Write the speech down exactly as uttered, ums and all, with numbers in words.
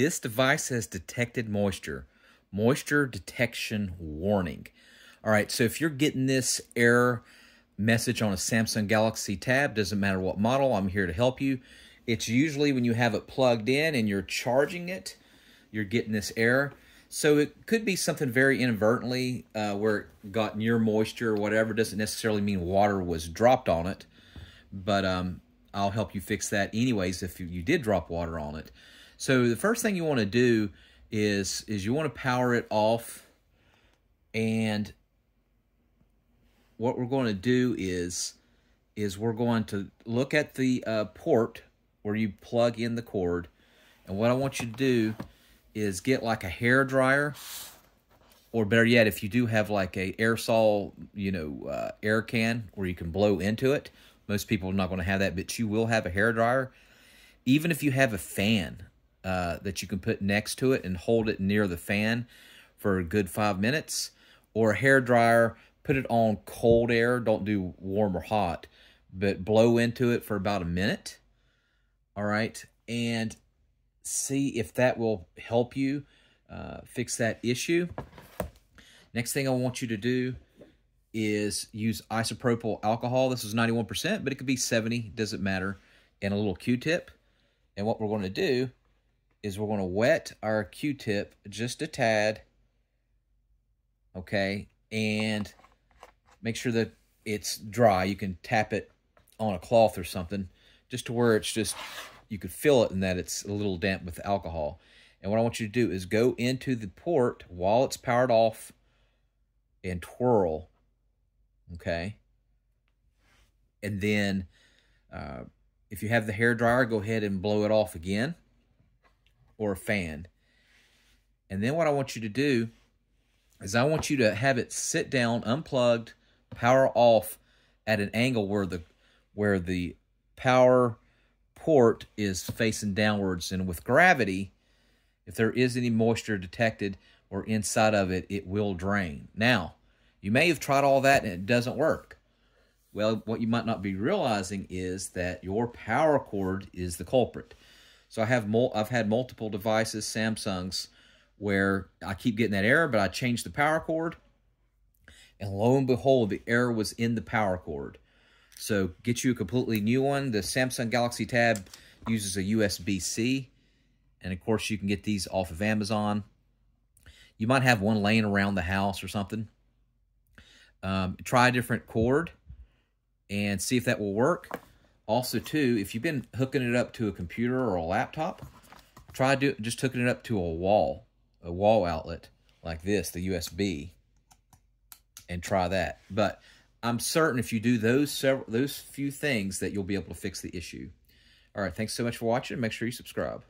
This device has detected moisture. Moisture detection warning. All right, so if you're getting this error message on a Samsung Galaxy Tab, doesn't matter what model, I'm here to help you. It's usually when you have it plugged in and you're charging it, you're getting this error. So it could be something very inadvertently uh, where it got near moisture or whatever. Doesn't necessarily mean water was dropped on it, but um, I'll help you fix that anyways if you, you did drop water on it. So the first thing you want to do is, is you want to power it off, and what we're going to do is, is we're going to look at the uh, port where you plug in the cord, and what I want you to do is get like a hair dryer, or better yet, if you do have like a aerosol, you know, uh, air can where you can blow into it. Most people are not going to have that, but you will have a hair dryer. Even if you have a fan uh, that you can put next to it and hold it near the fan for a good five minutes, or a hair dryer, put it on cold air. Don't do warm or hot, but blow into it for about a minute. All right, and see if that will help you uh, fix that issue. Next thing I want you to do is use isopropyl alcohol. This is ninety-one percent, but it could be seventy, doesn't matter, and a little Q-tip. And what we're going to do is we're going to wet our Q-tip just a tad, okay, and make sure that it's dry. You can tap it on a cloth or something just to where it's just... you could feel it in that it's a little damp with alcohol. And what I want you to do is go into the port while it's powered off and twirl, okay? And then uh, if you have the hair dryer, go ahead and blow it off again, or a fan. And then what I want you to do is I want you to have it sit down, unplugged, power off at an angle where the, where the power... port is facing downwards, and with gravity, if there is any moisture detected or inside of it, it will drain. Now, you may have tried all that and it doesn't work. Well, what you might not be realizing is that your power cord is the culprit. So I have mul I've had multiple devices, Samsungs, where I keep getting that error, but I changed the power cord, and lo and behold, the error was in the power cord. So get you a completely new one. The Samsung Galaxy Tab uses a U S B C. And, of course, you can get these off of Amazon. You might have one laying around the house or something. Um, try a different cord and see if that will work. Also, too, if you've been hooking it up to a computer or a laptop, try do, just hooking it up to a wall, a wall outlet like this, the U S B, and try that. But... I'm certain if you do those several, those few things that you'll be able to fix the issue. All right, thanks so much for watching. Make sure you subscribe.